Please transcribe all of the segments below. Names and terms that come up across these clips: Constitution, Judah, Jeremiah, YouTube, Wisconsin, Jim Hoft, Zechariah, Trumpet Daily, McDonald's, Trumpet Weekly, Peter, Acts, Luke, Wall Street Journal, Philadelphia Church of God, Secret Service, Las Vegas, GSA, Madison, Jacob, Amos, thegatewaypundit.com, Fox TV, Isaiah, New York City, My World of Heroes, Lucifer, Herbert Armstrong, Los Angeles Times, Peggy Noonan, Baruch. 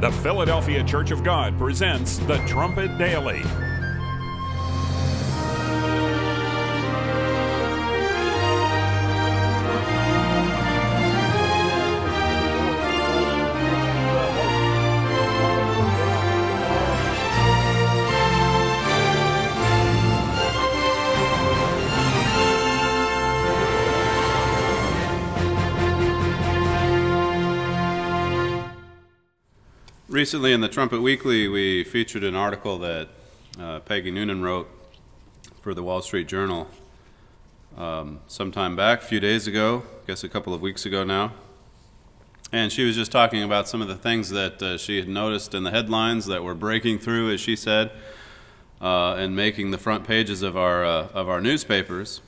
The Philadelphia Church of God presents the Trumpet Daily. Recently in the Trumpet Weekly, we featured an article that Peggy Noonan wrote for the Wall Street Journal sometime back, a few days ago, I guess a couple of weeks ago now. And she was just talking about some of the things that she had noticed in the headlines that were breaking through, as she said, and making the front pages of our newspapers.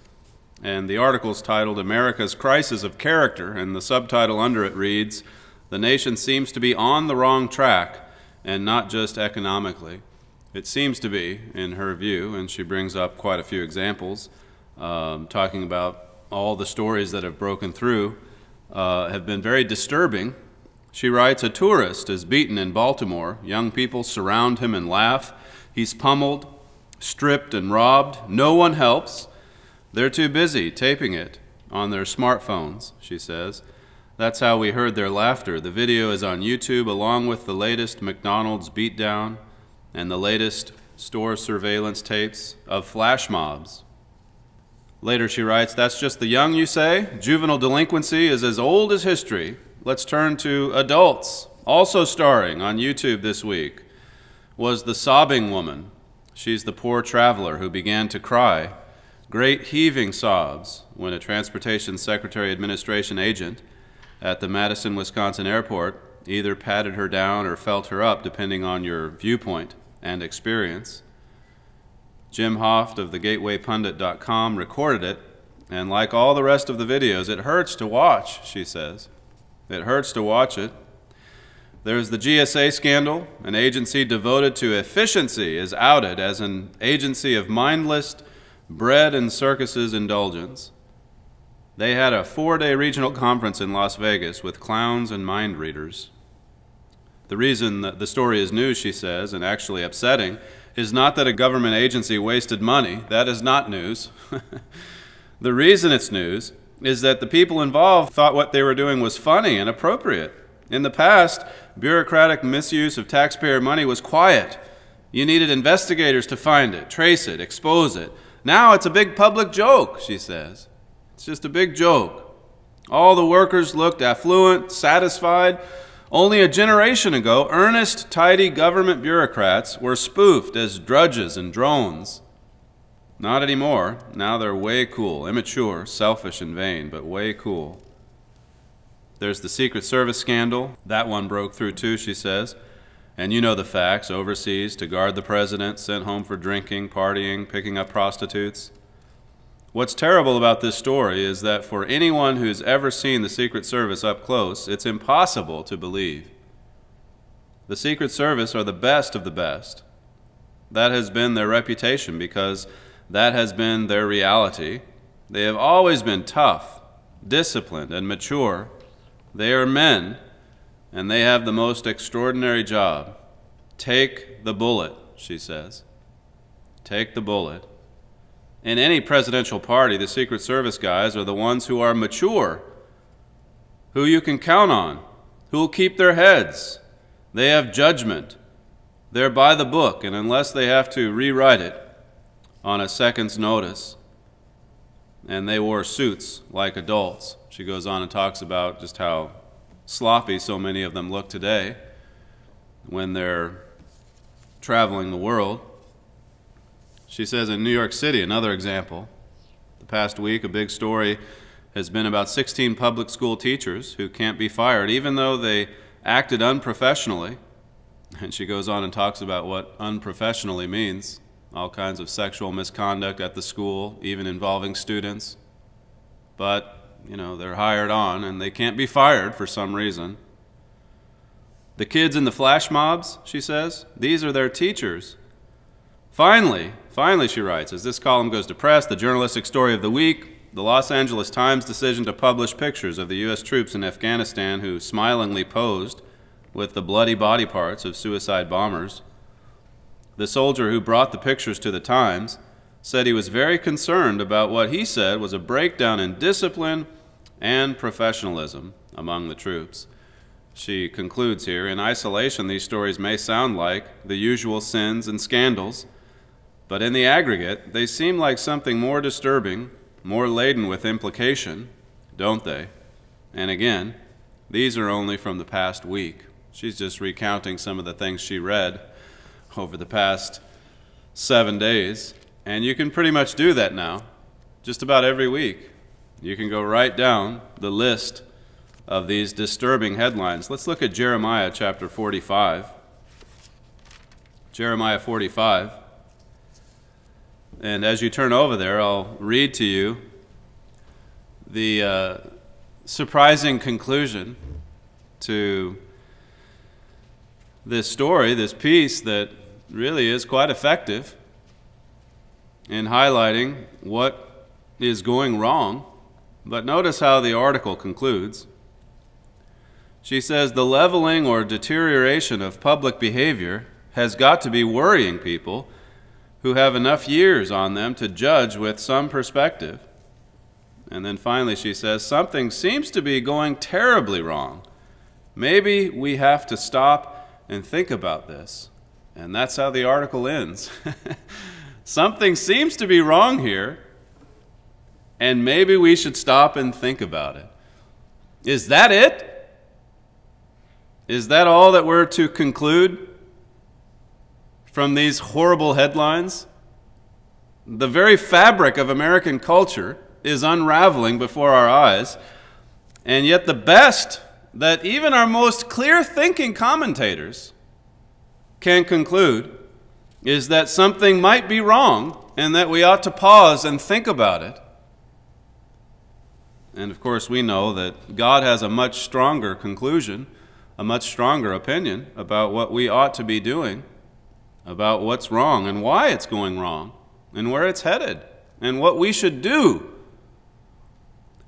And the article's titled, "America's Crisis of Character," and the subtitle under it reads, "The nation seems to be on the wrong track, and not just economically." It seems to be, in her view, and she brings up quite a few examples, talking about all the stories that have broken through, have been very disturbing. She writes, "A tourist is beaten in Baltimore. Young people surround him and laugh. He's pummeled, stripped, and robbed. No one helps. They're too busy taping it on their smartphones," she says. "That's how we heard their laughter. The video is on YouTube, along with the latest McDonald's beatdown and the latest store surveillance tapes of flash mobs." Later she writes, "That's just the young, you say? Juvenile delinquency is as old as history. Let's turn to adults." Also starring on YouTube this week was the sobbing woman. She's the poor traveler who began to cry great heaving sobs when a transportation secretary administration agent at the Madison, Wisconsin airport either patted her down or felt her up, depending on your viewpoint and experience. Jim Hoft of thegatewaypundit.com recorded it, and like all the rest of the videos, it hurts to watch, she says. It hurts to watch it. There's the GSA scandal. An agency devoted to efficiency is outed as an agency of mindless bread and circuses indulgence. They had a four-day regional conference in Las Vegas with clowns and mind readers. The reason that the story is news, she says, and actually upsetting, is not that a government agency wasted money. That is not news. The reason it's news is that the people involved thought what they were doing was funny and appropriate. In the past, bureaucratic misuse of taxpayer money was quiet. You needed investigators to find it, trace it, expose it. Now it's a big public joke, she says. It's just a big joke. All the workers looked affluent, satisfied. Only a generation ago, earnest, tidy government bureaucrats were spoofed as drudges and drones. Not anymore. Now they're way cool, immature, selfish, and vain, but way cool. There's the Secret Service scandal. That one broke through too, she says. And you know the facts. Overseas to guard the president, sent home for drinking, partying, picking up prostitutes. What's terrible about this story is that for anyone who's ever seen the Secret Service up close, it's impossible to believe. The Secret Service are the best of the best. That has been their reputation because that has been their reality. They have always been tough, disciplined, and mature. They are men, and they have the most extraordinary job. Take the bullet, she says. Take the bullet. In any presidential party, the Secret Service guys are the ones who are mature, who you can count on, who will keep their heads. They have judgment. They're by the book, and unless they have to rewrite it on a second's notice, and they wore suits like adults. She goes on and talks about just how sloppy so many of them look today when they're traveling the world. She says in New York City, another example, the past week a big story has been about 16 public school teachers who can't be fired even though they acted unprofessionally. And she goes on and talks about what unprofessionally means, all kinds of sexual misconduct at the school, even involving students. But, you know, they're hired on and they can't be fired for some reason. The kids in the flash mobs, she says, these are their teachers. Finally, she writes, as this column goes to press, the journalistic story of the week, the Los Angeles Times' decision to publish pictures of the U.S. troops in Afghanistan who smilingly posed with the bloody body parts of suicide bombers. The soldier who brought the pictures to the Times said he was very concerned about what he said was a breakdown in discipline and professionalism among the troops. She concludes here, in isolation these stories may sound like the usual sins and scandals, but in the aggregate they seem like something more disturbing, more laden with implication, don't they? And again, these are only from the past week. She's just recounting some of the things she read over the past 7 days. And you can pretty much do that now, just about every week. You can go right down the list of these disturbing headlines. Let's look at Jeremiah chapter 45. Jeremiah 45. And as you turn over there, I'll read to you the surprising conclusion to this story, this piece that really is quite effective in highlighting what is going wrong. But notice how the article concludes. She says, the leveling or deterioration of public behavior has got to be worrying people who have enough years on them to judge with some perspective. And then finally she says, something seems to be going terribly wrong. Maybe we have to stop and think about this. And that's how the article ends. Something seems to be wrong here, and maybe we should stop and think about it. Is that it? Is that all that we're to conclude from these horrible headlines? The very fabric of American culture is unraveling before our eyes, and yet the best that even our most clear-thinking commentators can conclude is that something might be wrong and that we ought to pause and think about it. And of course we know that God has a much stronger conclusion, a much stronger opinion about what we ought to be doing, about what's wrong and why it's going wrong and where it's headed and what we should do.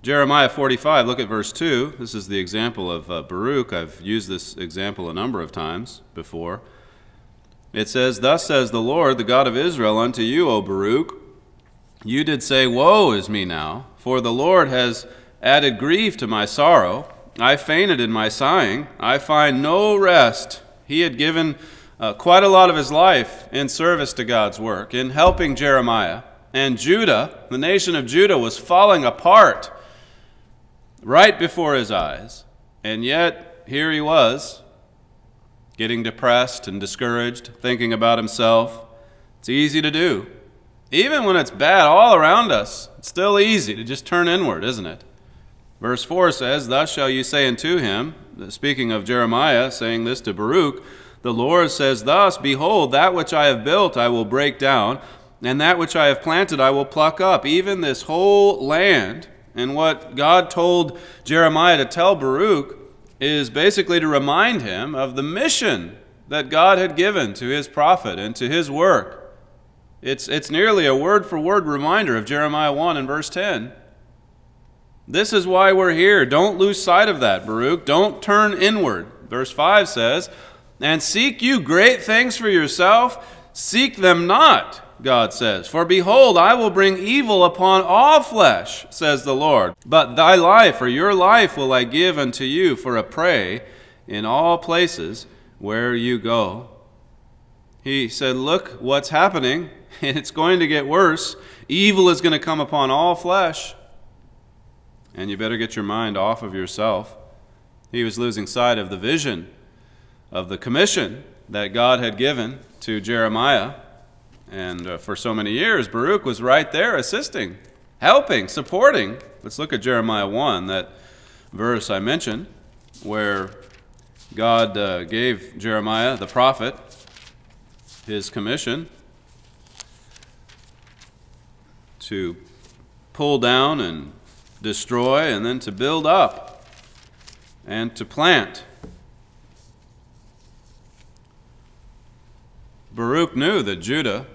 Jeremiah 45, look at verse 2. This is the example of Baruch. I've used this example a number of times before. It says, thus says the Lord, the God of Israel, unto you, O Baruch, you did say, woe is me now, for the Lord has added grief to my sorrow. I fainted in my sighing. I find no rest. He had given quite a lot of his life in service to God's work, in helping Jeremiah. And Judah, the nation of Judah, was falling apart right before his eyes. And yet, here he was, getting depressed and discouraged, thinking about himself. It's easy to do. Even when it's bad all around us, it's still easy to just turn inward, isn't it? Verse 4 says, thus shall you say unto him, speaking of Jeremiah, saying this to Baruch, the Lord says thus, behold, that which I have built I will break down, and that which I have planted I will pluck up, even this whole land. And what God told Jeremiah to tell Baruch is basically to remind him of the mission that God had given to his prophet and to his work. It's nearly a word-for-word reminder of Jeremiah 1 and verse 10. This is why we're here. Don't lose sight of that, Baruch. Don't turn inward. Verse 5 says, and seek you great things for yourself. Seek them not, God says. For behold, I will bring evil upon all flesh, says the Lord. But thy life, or your life, will I give unto you for a prey in all places where you go. He said, look what's happening, and it's going to get worse. Evil is going to come upon all flesh. And you better get your mind off of yourself. He was losing sight of the vision of the commission that God had given to Jeremiah. And for so many years, Baruch was right there assisting, helping, supporting. Let's look at Jeremiah 1, that verse I mentioned, where God gave Jeremiah, the prophet, his commission to pull down and destroy, and then to build up and to plant. Baruch knew that Judah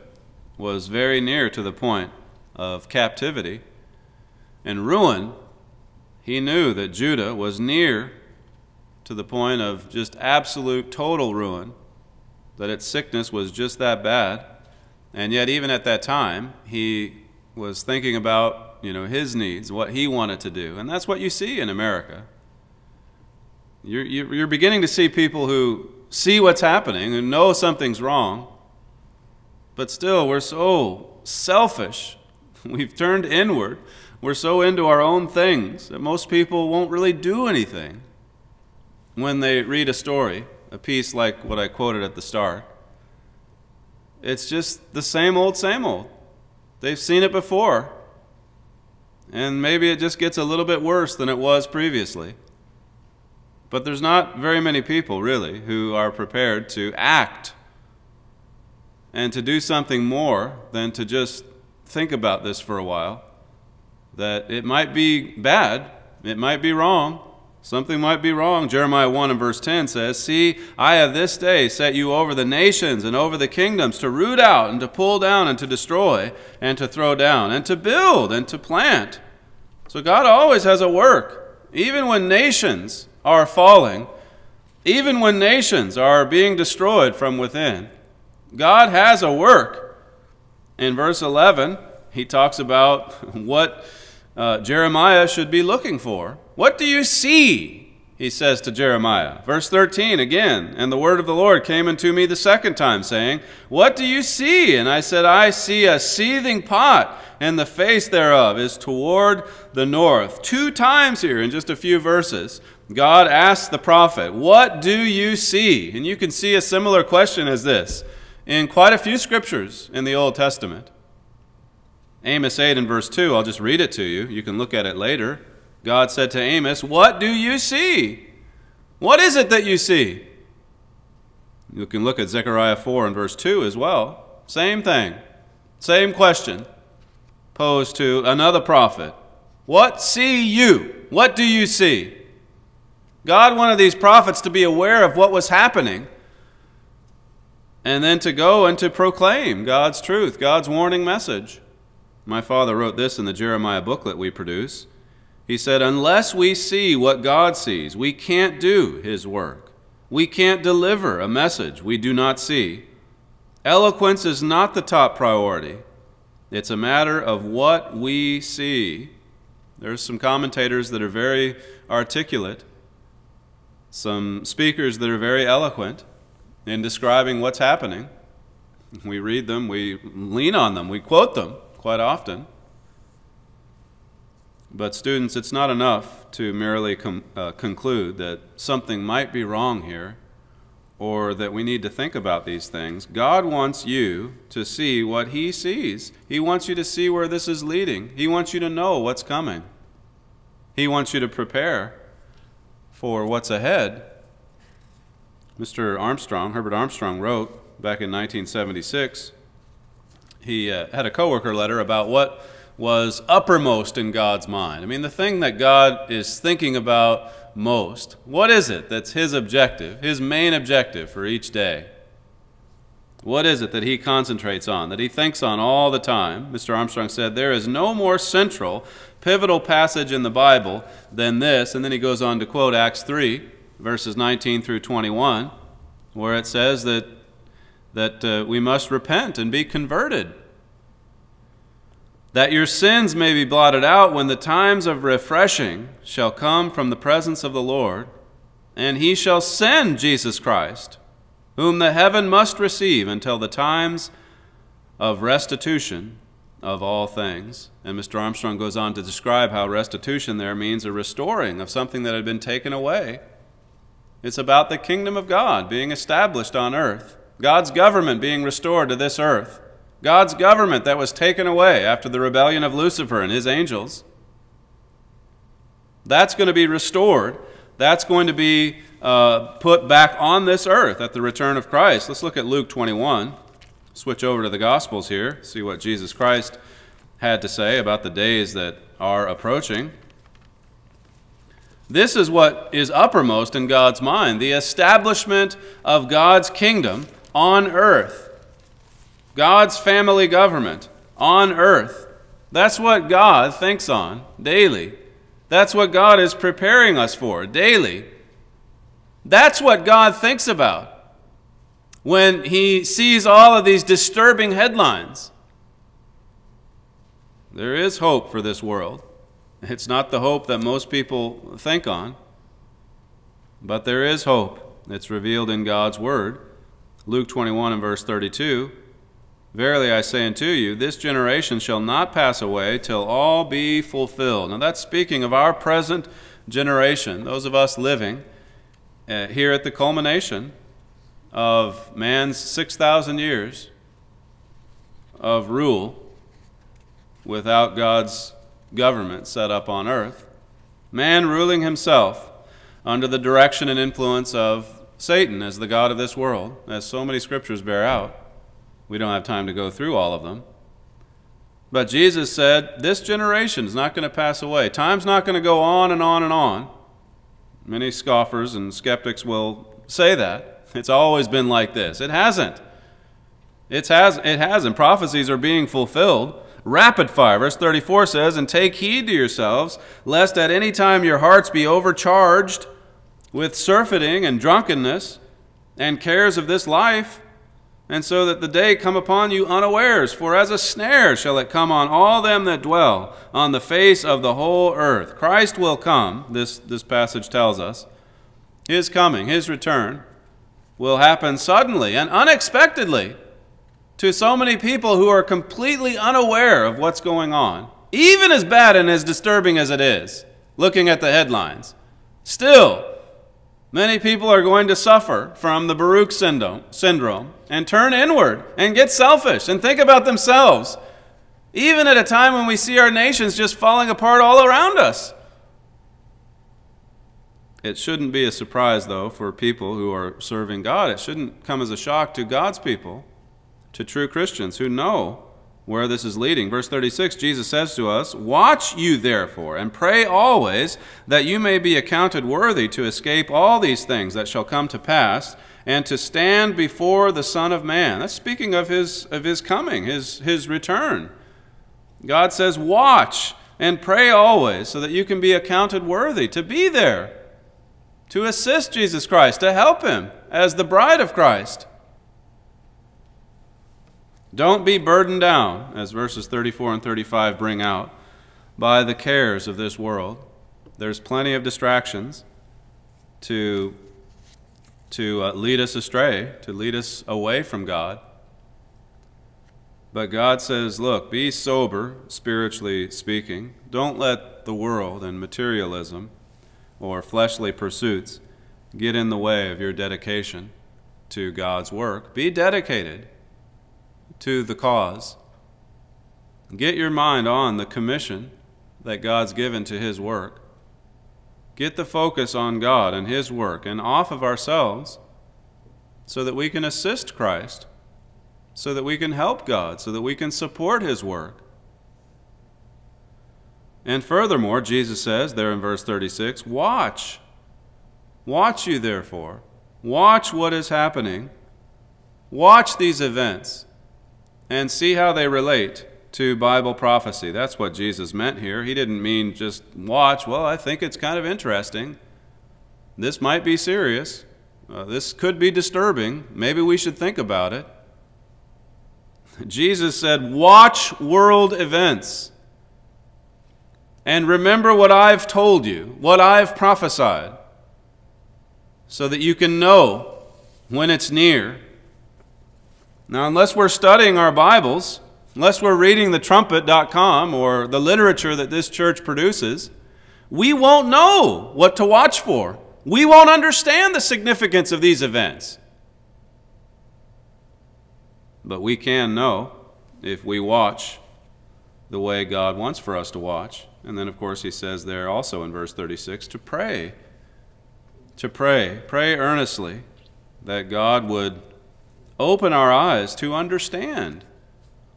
was very near to the point of captivity and ruin. He knew that Judah was near to the point of just absolute total ruin, that its sickness was just that bad. And yet even at that time, he was thinking about, you know, his needs, what he wanted to do. And that's what you see in America. You're beginning to see people who see what's happening, who know something's wrong, but still we're so selfish. We've turned inward. We're so into our own things that most people won't really do anything when they read a story, a piece like what I quoted at the start. It's just the same old, same old. They've seen it before. And maybe it just gets a little bit worse than it was previously. But there's not very many people, really, who are prepared to act and to do something more than to just think about this for a while. That it might be bad, it might be wrong, something might be wrong. Jeremiah 1 and verse 10 says, "See, I have this day set you over the nations and over the kingdoms to root out and to pull down and to destroy and to throw down and to build and to plant." So God always has a work. Even when nations are falling, even when nations are being destroyed from within, God has a work. In verse 11, he talks about what Jeremiah should be looking for. "What do you see?" he says to Jeremiah. Verse 13 again, "And the word of the Lord came unto me the second time, saying, What do you see? And I said, I see a seething pot, and the face thereof is toward the north." Two times here in just a few verses, God asks the prophet, "What do you see?" And you can see a similar question as this in quite a few scriptures in the Old Testament. Amos 8 and verse 2, I'll just read it to you. You can look at it later. God said to Amos, "What do you see? What is it that you see?" You can look at Zechariah 4 and verse 2 as well. Same thing, same question posed to another prophet. "What see you? What do you see?" God wanted these prophets to be aware of what was happening, and then to go and to proclaim God's truth, God's warning message. My father wrote this in the Jeremiah booklet we produce. He said, "Unless we see what God sees, we can't do his work. We can't deliver a message we do not see. Eloquence is not the top priority. It's a matter of what we see." There's some commentators that are very articulate, some speakers that are very eloquent in describing what's happening. We read them, we lean on them, we quote them quite often. But students, it's not enough to merely conclude that something might be wrong here, or that we need to think about these things. God wants you to see what he sees. He wants you to see where this is leading. He wants you to know what's coming. He wants you to prepare for what's ahead. Mr. Armstrong, Herbert Armstrong, wrote back in 1976, he had a coworker letter about what was uppermost in God's mind. I mean, the thing that God is thinking about most. What is it that's his objective, his main objective for each day? What is it that he concentrates on, that he thinks on all the time? Mr. Armstrong said, "There is no more central, pivotal passage in the Bible than this." And then he goes on to quote Acts 3, verses 19 through 21, where it says that we must repent and be converted, that your sins may be blotted out when the times of refreshing shall come from the presence of the Lord, and he shall send Jesus Christ, whom the heaven must receive until the times of restitution of all things. And Mr. Armstrong goes on to describe how restitution there means a restoring of something that had been taken away. It's about the kingdom of God being established on earth, God's government being restored to this earth, God's government that was taken away after the rebellion of Lucifer and his angels. That's going to be restored. That's going to be put back on this earth at the return of Christ. Let's look at Luke 21. Switch over to the Gospels here. See what Jesus Christ had to say about the days that are approaching. This is what is uppermost in God's mind, the establishment of God's kingdom on earth. God's family government on earth. That's what God thinks on daily. That's what God is preparing us for daily. That's what God thinks about when he sees all of these disturbing headlines. There is hope for this world. It's not the hope that most people think on, but there is hope. It's revealed in God's word. Luke 21 and verse 32, "Verily I say unto you, this generation shall not pass away till all be fulfilled." Now that's speaking of our present generation, those of us living here at the culmination of man's 6,000 years of rule without God's government set up on earth, man ruling himself under the direction and influence of Satan as the god of this world, as so many scriptures bear out. We don't have time to go through all of them. But Jesus said, this generation is not going to pass away. Time's not going to go on and on and on. Many scoffers and skeptics will say that. It's always been like this. It hasn't. It hasn't. Prophecies are being fulfilled. Rapid fire. Verse 34 says, "And take heed to yourselves, lest at any time your hearts be overcharged with surfeiting and drunkenness and cares of this life, and so that the day come upon you unawares. For as a snare shall it come on all them that dwell on the face of the whole earth." Christ will come, this passage tells us. His coming, his return, will happen suddenly and unexpectedly to so many people who are completely unaware of what's going on. Even as bad and as disturbing as it is, looking at the headlines, still, many people are going to suffer from the Baruch syndrome and turn inward and get selfish and think about themselves, even at a time when we see our nations just falling apart all around us. It shouldn't be a surprise, though, for people who are serving God. It shouldn't come as a shock to God's people, to true Christians who know where this is leading. Verse 36, Jesus says to us, "Watch you therefore, and pray always, that you may be accounted worthy to escape all these things that shall come to pass, and to stand before the Son of Man." That's speaking of his coming, his return. God says, "Watch and pray always, so that you can be accounted worthy," to be there, to assist Jesus Christ, to help him as the bride of Christ. Don't be burdened down, as verses 34 and 35 bring out, by the cares of this world. There's plenty of distractions to lead us astray, to lead us away from God. But God says, look, be sober, spiritually speaking. Don't let the world and materialism or fleshly pursuits get in the way of your dedication to God's work. Be dedicated to the cause. Get your mind on the commission that God's given to his work. Get the focus on God and his work and off of ourselves, so that we can assist Christ, so that we can help God, so that we can support his work. And furthermore, Jesus says there in verse 36, "Watch. Watch you therefore. Watch what is happening. Watch these events, and see how they relate to Bible prophecy." That's what Jesus meant here. He didn't mean just watch. Well, I think it's kind of interesting. This might be serious. This could be disturbing. Maybe we should think about it. Jesus said, "Watch world events and remember what I've told you, what I've prophesied, so that you can know when it's near." Now, unless we're studying our Bibles, unless we're reading theTrumpet.com or the literature that this church produces, we won't know what to watch for. We won't understand the significance of these events. But we can know if we watch the way God wants for us to watch. And then, of course, he says there also in verse 36 to pray. To pray. Pray earnestly that God would open our eyes to understand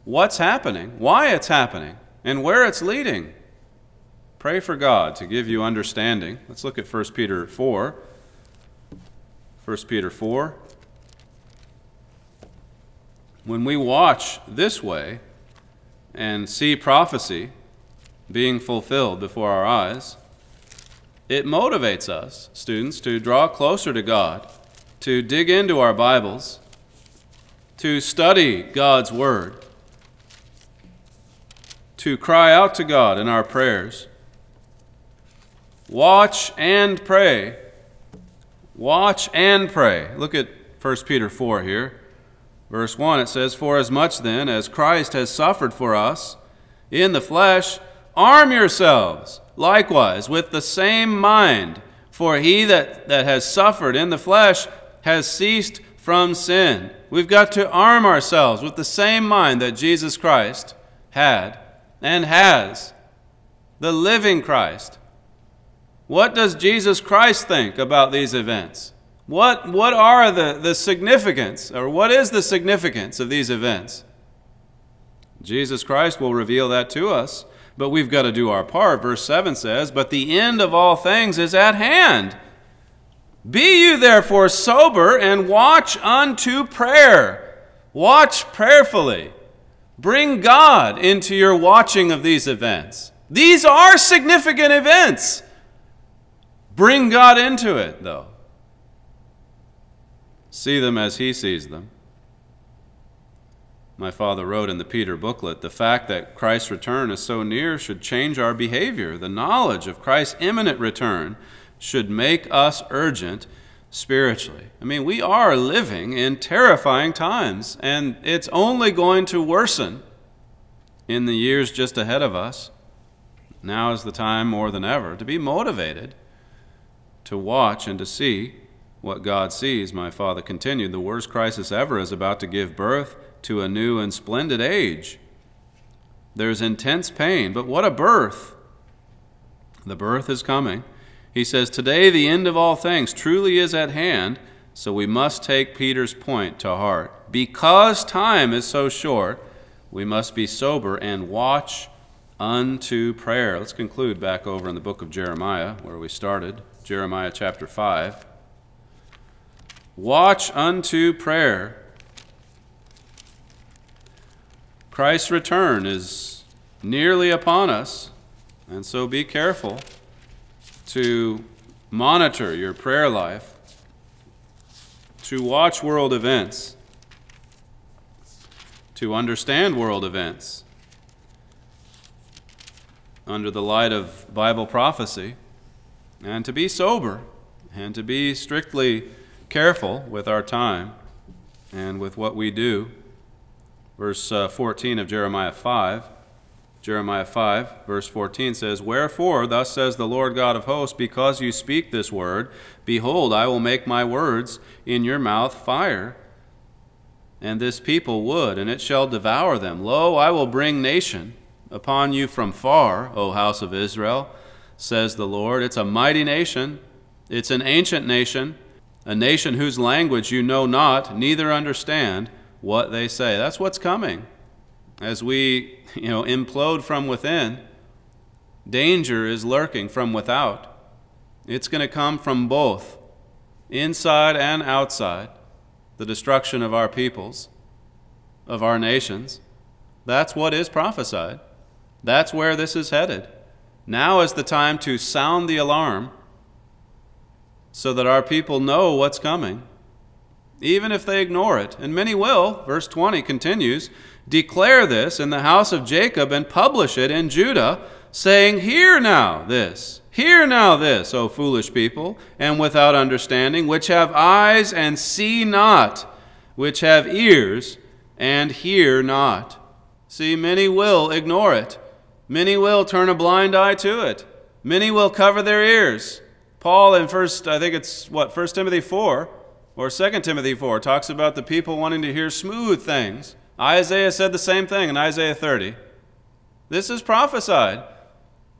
what's happening, why it's happening, and where it's leading. Pray for God to give you understanding. Let's look at 1 Peter 4. 1 Peter 4. When we watch this way and see prophecy being fulfilled before our eyes, It motivates us, students, to draw closer to God, to dig into our Bibles, to study God's Word, to cry out to God in our prayers. Watch and pray. Watch and pray. Look at 1 Peter 4 here. Verse 1, it says, "For as much then as Christ has suffered for us in the flesh, arm yourselves likewise with the same mind. For he that has suffered in the flesh has ceased from sin." We've got to arm ourselves with the same mind that Jesus Christ had and has. The living Christ. What does Jesus Christ think about these events? What are the significance, or what is the significance of these events? Jesus Christ will reveal that to us, but we've got to do our part. Verse 7 says, "But the end of all things is at hand. Be you therefore sober and watch unto prayer." Watch prayerfully. Bring God into your watching of these events. These are significant events. Bring God into it, though. See them as He sees them. My father wrote in the Peter booklet, "The fact that Christ's return is so near should change our behavior. The knowledge of Christ's imminent return should make us urgent spiritually." I mean, we are living in terrifying times, and it's only going to worsen in the years just ahead of us. Now is the time more than ever to be motivated to watch and to see what God sees. My father continued, "The worst crisis ever is about to give birth to a new and splendid age. There's intense pain, but what a birth!" The birth is coming. He says, "Today the end of all things truly is at hand," so we must take Peter's point to heart. Because time is so short, we must be sober and watch unto prayer. Let's conclude back over in the book of Jeremiah, where we started, Jeremiah chapter 5. Watch unto prayer. Christ's return is nearly upon us, and so be careful to monitor your prayer life, to watch world events, to understand world events under the light of Bible prophecy, and to be sober, and to be strictly careful with our time and with what we do. Verse 14 of Jeremiah 5. Jeremiah 5, verse 14 says, "Wherefore, thus says the Lord God of hosts, because you speak this word, behold, I will make my words in your mouth fire, and this people wood, and it shall devour them. Lo, I will bring nation upon you from far, O house of Israel, says the Lord." It's a mighty nation. It's an ancient nation, a nation whose language you know not, neither understand what they say. That's what's coming. As we, implode from within, danger is lurking from without. It's going to come from both, inside and outside, the destruction of our peoples, of our nations. That's what is prophesied. That's where this is headed. Now is the time to sound the alarm so that our people know what's coming, even if they ignore it. And many will. Verse 20 continues, "Declare this in the house of Jacob and publish it in Judah, saying, hear now this, O foolish people, and without understanding, which have eyes and see not, which have ears and hear not." See, many will ignore it. Many will turn a blind eye to it. Many will cover their ears. Paul in 1 Timothy 4, or 2 Timothy 4, talks about the people wanting to hear smooth things. Isaiah said the same thing in Isaiah 30. This is prophesied.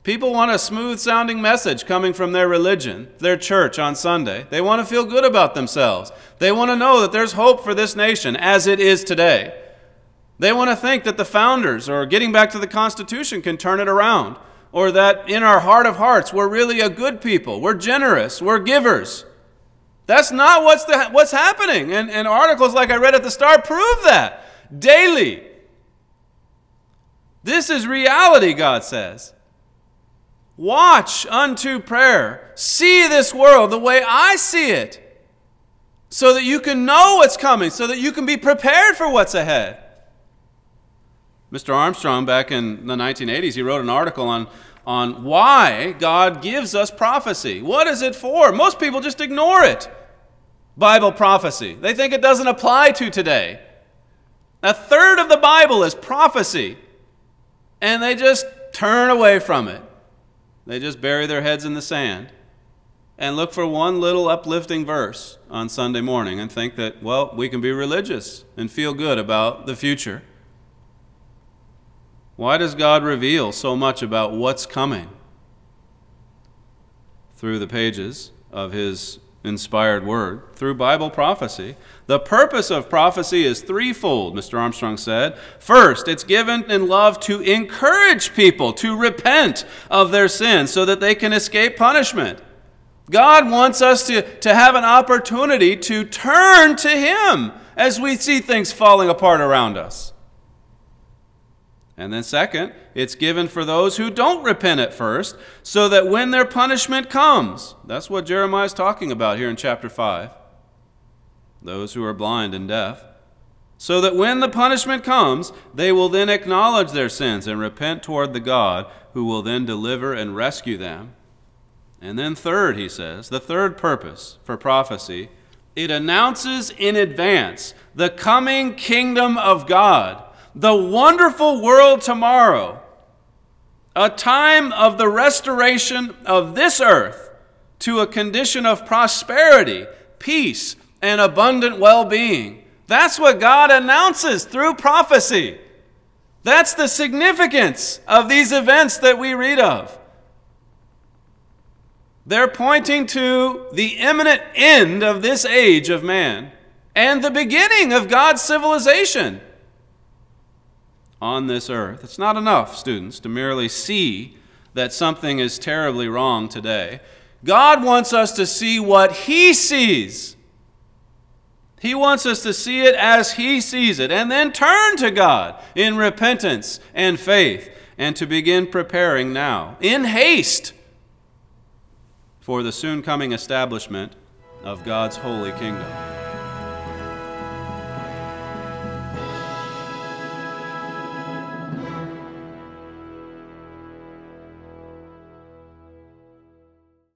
People want a smooth-sounding message coming from their religion, their church on Sunday. They want to feel good about themselves. They want to know that there's hope for this nation as it is today. They want to think that the founders, or getting back to the Constitution, can turn it around, or that in our heart of hearts we're really a good people, we're generous, we're givers. That's not what's happening. And articles like I read at the start prove that daily. This is reality, God says. Watch unto prayer. See this world the way I see it, so that you can know what's coming, so that you can be prepared for what's ahead. Mr. Armstrong, back in the 1980s, he wrote an article on why God gives us prophecy. What is it for? Most people just ignore it. Bible prophecy. They think it doesn't apply to today. A third of the Bible is prophecy, and they just turn away from it. They just bury their heads in the sand and look for one little uplifting verse on Sunday morning and think that, well, we can be religious and feel good about the future. Why does God reveal so much about what's coming through the pages of His inspired word, through Bible prophecy? The purpose of prophecy is threefold, Mr. Armstrong said. First, it's given in love to encourage people to repent of their sins so that they can escape punishment. God wants us to have an opportunity to turn to Him as we see things falling apart around us. And then second, it's given for those who don't repent at first, so that when their punishment comes, that's what Jeremiah is talking about here in chapter 5, those who are blind and deaf, so that when the punishment comes, they will then acknowledge their sins and repent toward the God who will then deliver and rescue them. And then third, he says, the third purpose for prophecy, it announces in advance the coming kingdom of God, the wonderful world tomorrow, a time of the restoration of this earth to a condition of prosperity, peace, and abundant well-being. That's what God announces through prophecy. That's the significance of these events that we read of. They're pointing to the imminent end of this age of man and the beginning of God's civilization on this earth. It's not enough, students, to merely see that something is terribly wrong today. God wants us to see what He sees. He wants us to see it as He sees it, and then turn to God in repentance and faith, and to begin preparing now, in haste, for the soon coming establishment of God's holy kingdom.